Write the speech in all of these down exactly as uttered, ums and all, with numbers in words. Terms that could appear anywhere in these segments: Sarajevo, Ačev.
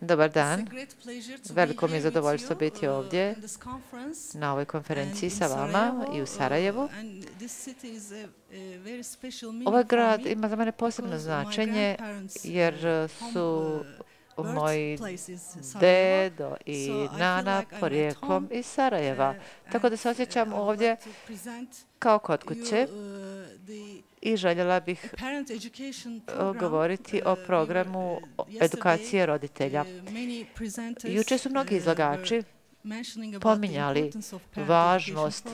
Dobar dan. Veliko mi je zadovoljstvo biti ovdje na ovoj konferenciji sa vama i u Sarajevu. Ovaj grad ima za mene posebno značenje jer su moj dedo i nana porijeklom iz Sarajeva. Tako da se osjećam ovdje kao kod kuće i željela bih govoriti o programu edukacije roditelja. Juče su mnogi izlagači pominjali važnost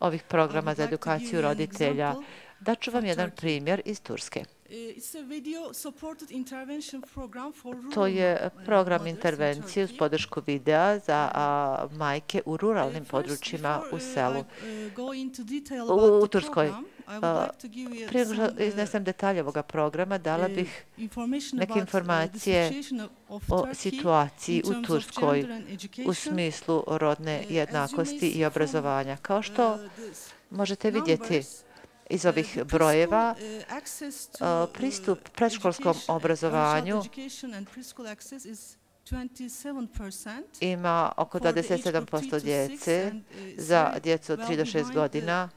ovih programa za edukaciju roditelja. Daću vam jedan primjer iz Turske. To je program intervencije uz podršku videa za majke u ruralnim područjima u selu u Turskoj. Prije nego što iznesem detalje ovoga programa, dala bih neke informacije o situaciji u Turskoj u smislu rodne jednakosti i obrazovanja. Kao što možete vidjeti iz ovih brojeva, pristup predškolskom obrazovanju ima oko dvadeset sedam posto djece za djecu od tri do šest godina,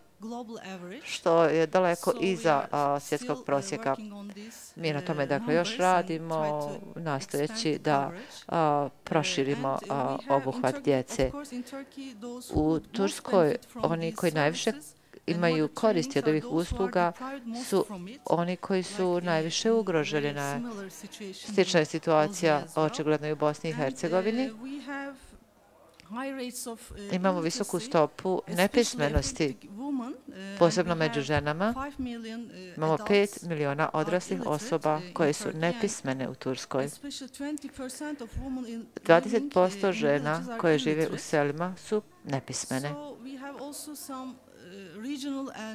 što je daleko iza svjetskog prosjeka. Mi na tome dakle još radimo, nastojeći da proširimo obuhvat djece. U Turskoj oni koji najviše imaju koristi od ovih usluga su oni koji su najviše ugroženi. Slična je situacija očigledno i u Bosni i Hercegovini. Imamo visoku stopu nepismenosti, posebno među ženama. Imamo pet miliona odraslih osoba koje su nepismene u Turskoj. dvadeset posto žena koje žive u selima su nepismene.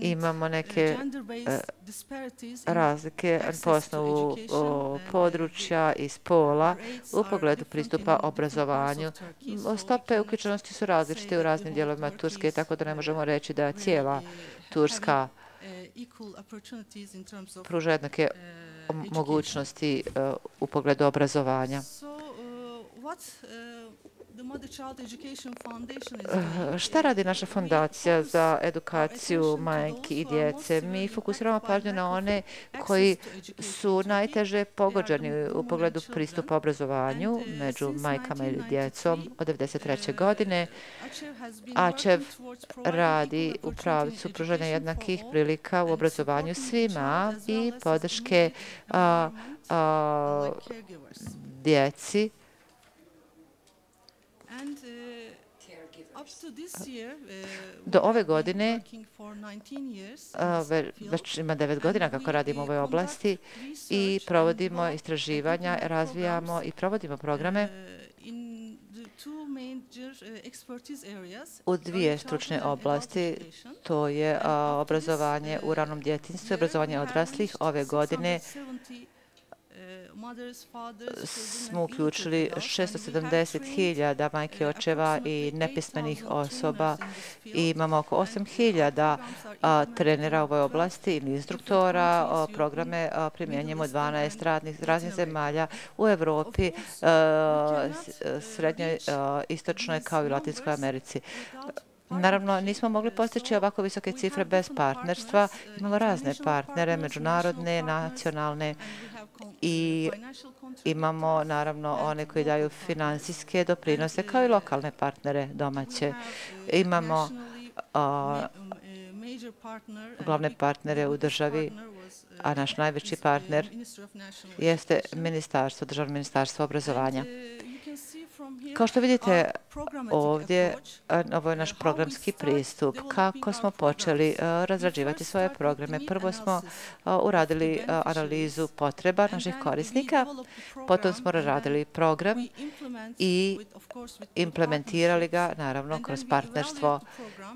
Imamo neke razlike po osnovu područja i spola u pogledu pristupa obrazovanju. Stope uključenosti su različite u raznim dijelovima Turske, tako da ne možemo reći da cijela Turska pruža jednake mogućnosti u pogledu obrazovanja. Šta radi naša fondacija za edukaciju majki i djece? Mi fokusiramo pažnju na one koji su najteže pogođeni u pogledu pristupa obrazovanju među majkama i djecom od devedeset treće godine. Ačev radi u pravcu pružanja jednakih prilika u obrazovanju svima i podrške a, a, djeci. Do ove godine, već ima devet godina kako radimo u ovoj oblasti i provodimo istraživanja, razvijamo i provodimo programe u dvije stručne oblasti, to je obrazovanje u ranom djetinjstvu i obrazovanje odraslih. Ove godine smo uključili šesto sedamdeset hiljada majke, očeva i nepismenih osoba i imamo oko osam hiljada trenera u ovoj oblasti ili instruktora. Programe primjenjujemo dvanaest radnih raznih zemalja u Evropi, Srednjoj, Istočnoj kao i Latinskoj Americi. Naravno, nismo mogli postići ovako visoke cifre bez partnerstva. Imamo razne partnere, međunarodne, nacionalne i imamo naravno one koji daju finansijske doprinose kao i lokalne partnere domaće. Imamo a, glavne partnere u državi, a naš najveći partner jeste ministarstvo, Državno ministarstvo obrazovanja. Kao što vidite ovdje, ovo je naš programski pristup. Kako smo počeli razrađivati svoje programe? Prvo smo uradili analizu potreba naših korisnika, potom smo razradili program i implementirali ga, naravno, kroz partnerstvo.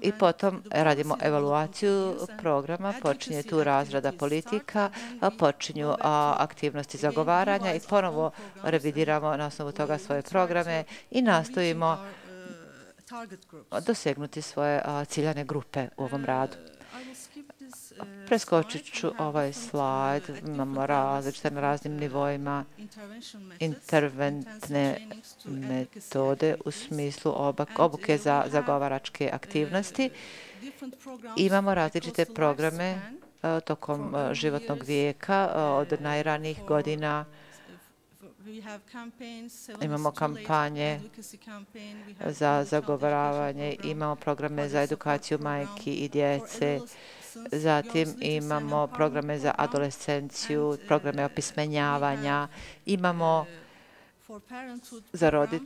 I potom radimo evaluaciju programa, počinje tu razrada politika, počinju aktivnosti zagovaranja i ponovo revidiramo na osnovu toga svoje programe i nastojimo dosegnuti svoje ciljane grupe u ovom radu. Preskočit ću ovaj slajd, imamo različite na raznim nivoima interventne metode u smislu obuke za zagovaračke aktivnosti. Imamo različite programe tokom životnog vijeka od najranijih godina. Imamo kampanje za zagovaravanje, imamo programe za edukaciju majki i djece, zatim imamo programe za adolescenciju, programe opismenjavanja, imamo za rodit,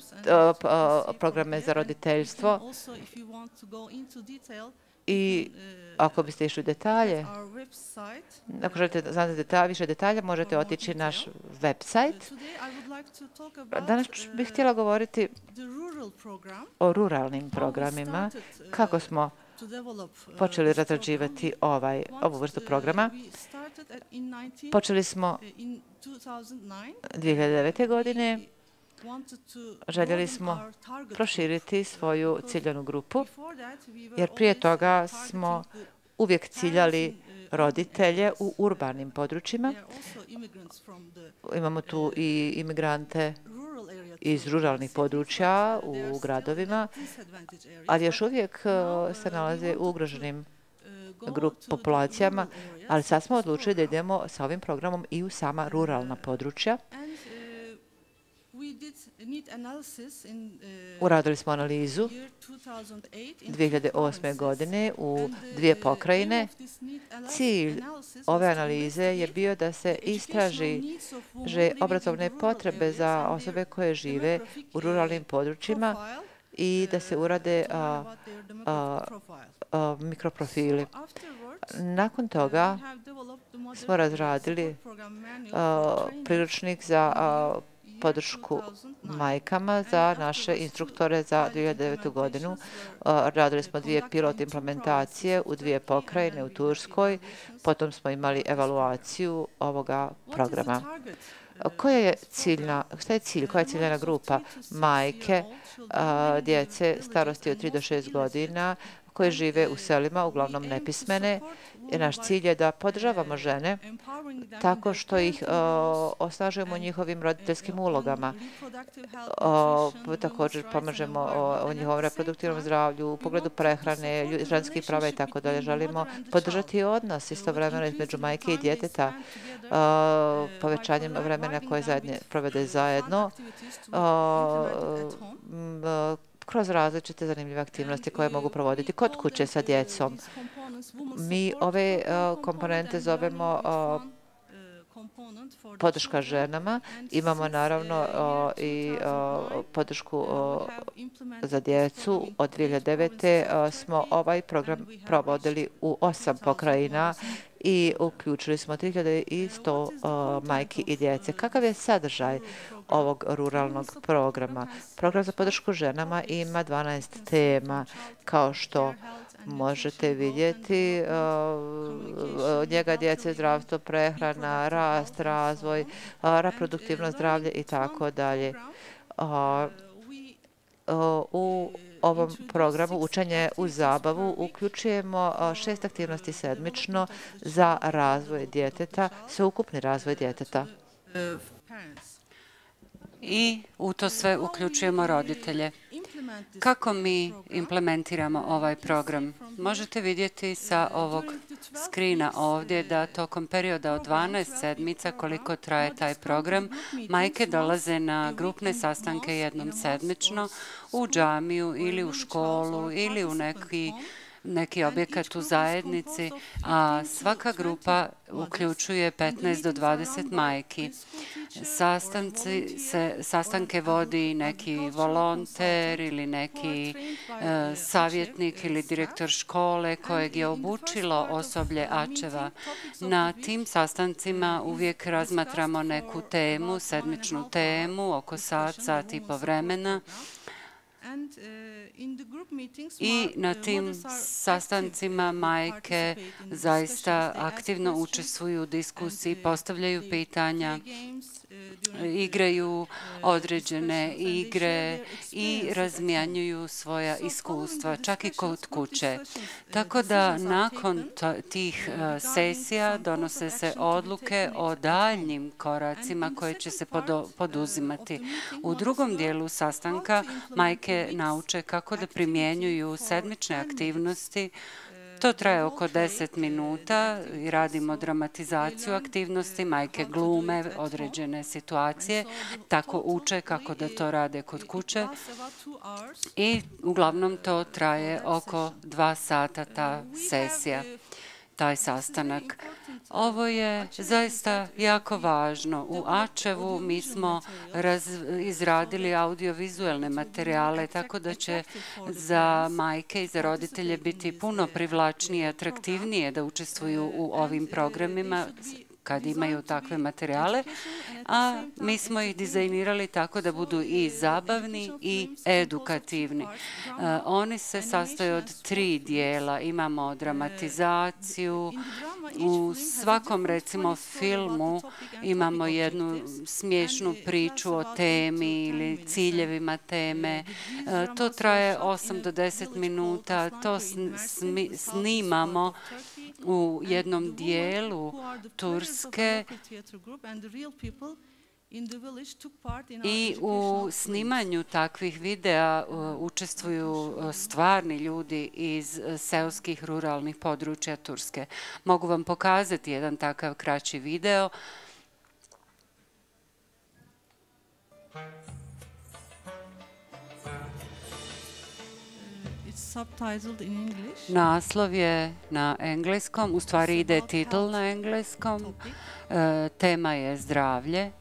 programe za roditeljstvo. I ako biste išli u detalje, ako želite znati detalje, više detalja, možete otići na naš website. Danas bih htjela govoriti o ruralnim programima, kako smo počeli razrađivati ovaj, ovu vrstu programa. Počeli smo dvije hiljade devete. godine. Željeli smo proširiti svoju ciljanu grupu, jer prije toga smo uvijek ciljali roditelje u urbanim područjima. Imamo tu i imigrante iz ruralnih područja u gradovima, ali još uvijek se nalaze u ugroženim populacijama, ali sad smo odlučili da idemo sa ovim programom i u sama ruralna područja. Uradili smo analizu dvije hiljade osme. godine u dvije pokrajine. Cilj ove analize je bio da se istraži obrazovne potrebe za osobe koje žive u ruralnim područjima i da se urade a, a, a, mikroprofili. Nakon toga smo razradili a, priručnik za a, podršku majkama za naše instruktore za dvije hiljade devete. godinu. Radili smo dvije pilot implementacije u dvije pokrajine u Turskoj. Potom smo imali evaluaciju ovoga programa. Koja je ciljna, šta je cilj? Koja je ciljena grupa? Majke, djece starosti od tri do šest godina koje žive u selima, uglavnom nepismene. Naš cilj je da podržavamo žene tako što ih osnažujemo u njihovim roditeljskim ulogama. O, također pomažemo o, o njihovom reproduktivnom zdravlju, u pogledu prehrane, ženskih prava i tako dalje. Želimo podržati odnos istovremeno između majke i djeteta o, povećanjem vremena koje zajedne, provede zajedno o, o, kroz različite zanimljive aktivnosti koje mogu provoditi kod kuće sa djecom. Mi ove uh, komponente zovemo uh, podrška ženama. Imamo naravno uh, i uh, podršku uh, za djecu. Od dvije hiljade devete. Uh, smo ovaj program provodili u osam pokrajina i uključili smo tri hiljade sto uh, majki i djece. Kakav je sadržaj ovog ruralnog programa? Program za podršku ženama ima dvanaest tema, kao što možete vidjeti. Uh, njega djece, zdravstvo, prehrana, rast, razvoj, uh, reproduktivno zdravlje i tako dalje. U ovom programu učenje u zabavu uključujemo šest aktivnosti sedmično za razvoj djeteta, sveukupni razvoj djeteta. I u to sve uključujemo roditelje. Kako mi implementiramo ovaj program? Možete vidjeti sa ovog skrina ovdje da tokom perioda od dvanaest sedmica koliko traje taj program, majke dolaze na grupne sastanke jednom sedmično u džamiju ili u školu ili u neki neki objekat u zajednici, a svaka grupa uključuje petnaest do dvadeset majki. Sastanci se, sastanke vodi neki volonter ili neki e, savjetnik ili direktor škole kojeg je obučilo osoblje Ačeva. Na tim sastancima uvijek razmatramo neku temu, sedmičnu temu, oko sat, sat i po vremena. I na tim sastancima majke zaista aktivno učestvuju u diskusiji, postavljaju pitanja, igraju određene igre i razmjenjuju svoja iskustva, čak i kod kuće. Tako da nakon tih sesija donose se odluke o daljnjim koracima koje će se poduzimati. U drugom dijelu sastanka majke nauče kako da primjenjuju sedmične aktivnosti. To traje oko deset minuta i radimo dramatizaciju aktivnosti, majke glume određene situacije, tako uče kako da to rade kod kuće i uglavnom to traje oko dva sata ta sesija, taj sastanak. Ovo je zaista jako važno. U Ačevu mi smo izradili audiovizualne materijale, tako da će za majke i za roditelje biti puno privlačnije, atraktivnije da učestvuju u ovim programima kad imaju takve materijale, a mi smo ih dizajnirali tako da budu i zabavni i edukativni. Oni se sastoje od tri dijela. Imamo dramatizaciju. U svakom, recimo, filmu imamo jednu smiješnu priču o temi ili ciljevima teme. To traje osam do deset minuta. To snimamo u jednom dijelu Turske i u snimanju takvih videa učestvuju stvarni ljudi iz seoskih ruralnih područja Turske. Mogu vam pokazati jedan takav kraći video. Naslov je na engleskom, u stvari ide titl na engleskom, tema je zdravlje.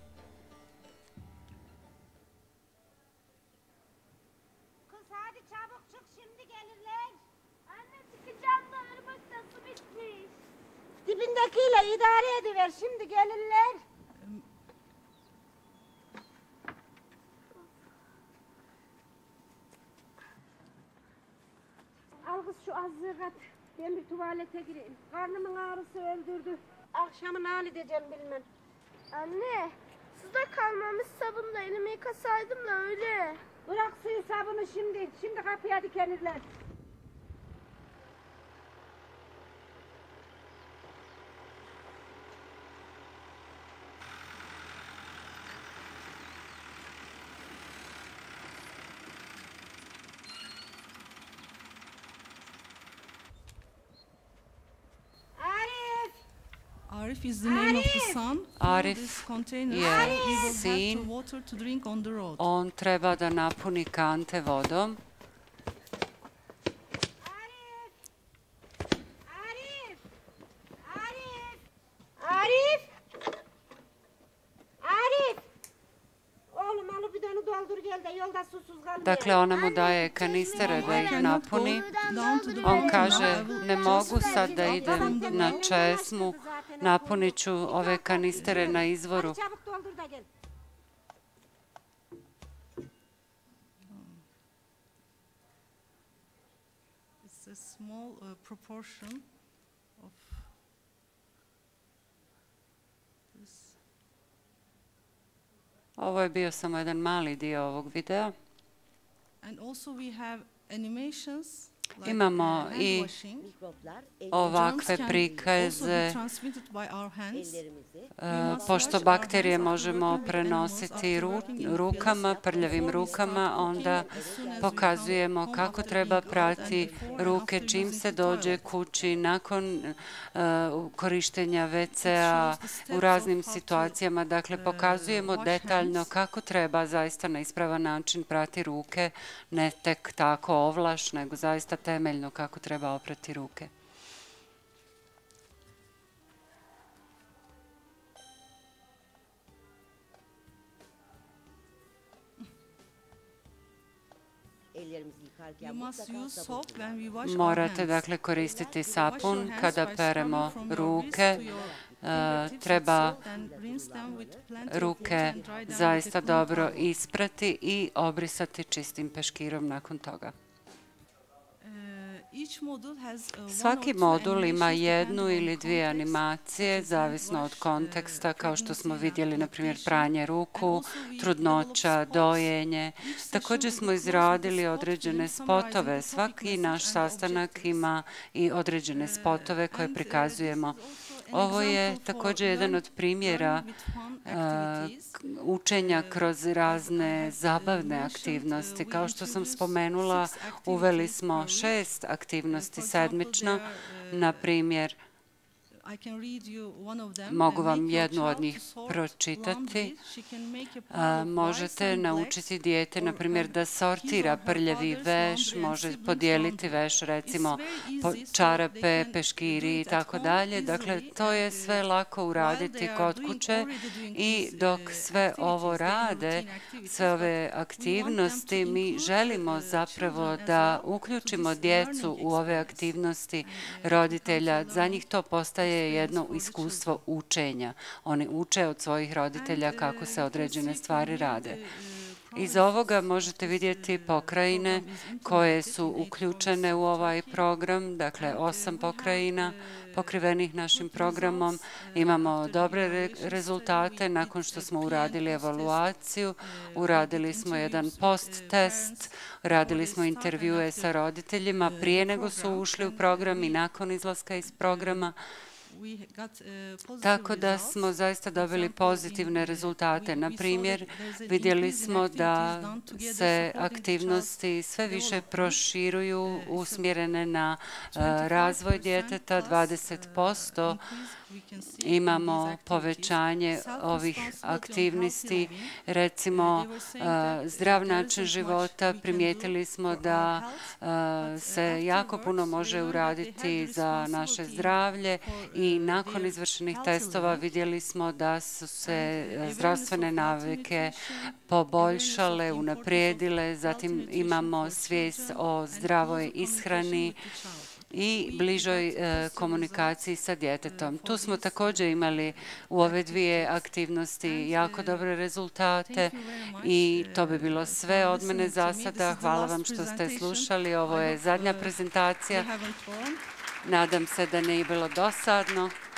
Dibindekiyle idare ediver, şimdi gelirler. Al kız şu azığı kat, ben bir tuvalete gireyim. Karnımın ağrısı öldürdü. Akşamı ne edeceğim bilmem. Anne, suda kalmamış sabunla elimi yıkasaydım da öyle. Bırak suyu sabunu şimdi, şimdi kapıya dikenirler. Arif is the name of the son. Arif je sin. On treba da napuni kante vodom. Arif! Arif! Arif! Arif! Oğlum alıp bir donu doldur gel de yolda susuz kalmayalım. Dakle, ona mu daje kanistere da ih napuni. On kaže, ne mogu sad da idem na česmu. Napunit ću ove kanistere na izvoru. Ovo je bio samo jedan mali dio ovog videa. Imamo i ovakve prikaze, pošto bakterije možemo prenositi rukama, prljavim rukama, onda pokazujemo kako treba prati ruke čim se dođe kući nakon korištenja ve ce a u raznim situacijama. Dakle, pokazujemo detaljno kako treba zaista na ispravan način prati ruke, ne tek tako ovlaš, nego zaista temeljno kako treba oprati ruke. Morate, dakle, koristiti sapun kada peremo ruke. Treba ruke zaista dobro isprati i obrisati čistim peškirom nakon toga. Svaki modul ima jednu ili dvije animacije, zavisno od konteksta, kao što smo vidjeli, na primjer, pranje ruku, trudnoća, dojenje. Također smo izradili određene spotove. Svaki naš sastanak ima i određene spotove koje prikazujemo. Ovo je također jedan od primjera učenja kroz razne zabavne aktivnosti. Kao što sam spomenula, uveli smo šest aktivnosti sedmično. Na primjer, mogu vam jednu od njih pročitati. Možete naučiti dijete, na primjer, da sortira prljavi veš, može podijeliti veš, recimo, čarape, peškiri i tako dalje. Dakle, to je sve lako uraditi kod kuće i dok sve ovo rade, sve ove aktivnosti, mi želimo zapravo da uključimo djecu u ove aktivnosti roditelja. Za njih to postaje je jedno iskustvo učenja. Oni uče od svojih roditelja kako se određene stvari rade. Iz ovoga možete vidjeti pokrajine koje su uključene u ovaj program, dakle osam pokrajina pokrivenih našim programom. Imamo dobre re rezultate nakon što smo uradili evaluaciju, uradili smo jedan post-test, radili smo intervjue sa roditeljima prije nego su ušli u program i nakon izlaska iz programa. Tako da smo zaista dobili pozitivne rezultate. Na primjer, vidjeli smo da se aktivnosti sve više proširuju, usmjerene na razvoj djeteta, dvadeset posto. Imamo povećanje ovih aktivnosti, recimo zdrav način života. Primijetili smo da se jako puno može uraditi za naše zdravlje i nakon izvršenih testova vidjeli smo da su se zdravstvene navike poboljšale, unaprijedile. Zatim imamo svijest o zdravoj ishrani i bližoj e, komunikaciji sa djetetom. Tu smo također imali u ove dvije aktivnosti jako dobre rezultate i to bi bilo sve od mene za sada. Hvala vam što ste slušali. Ovo je zadnja prezentacija. Nadam se da nije bilo dosadno.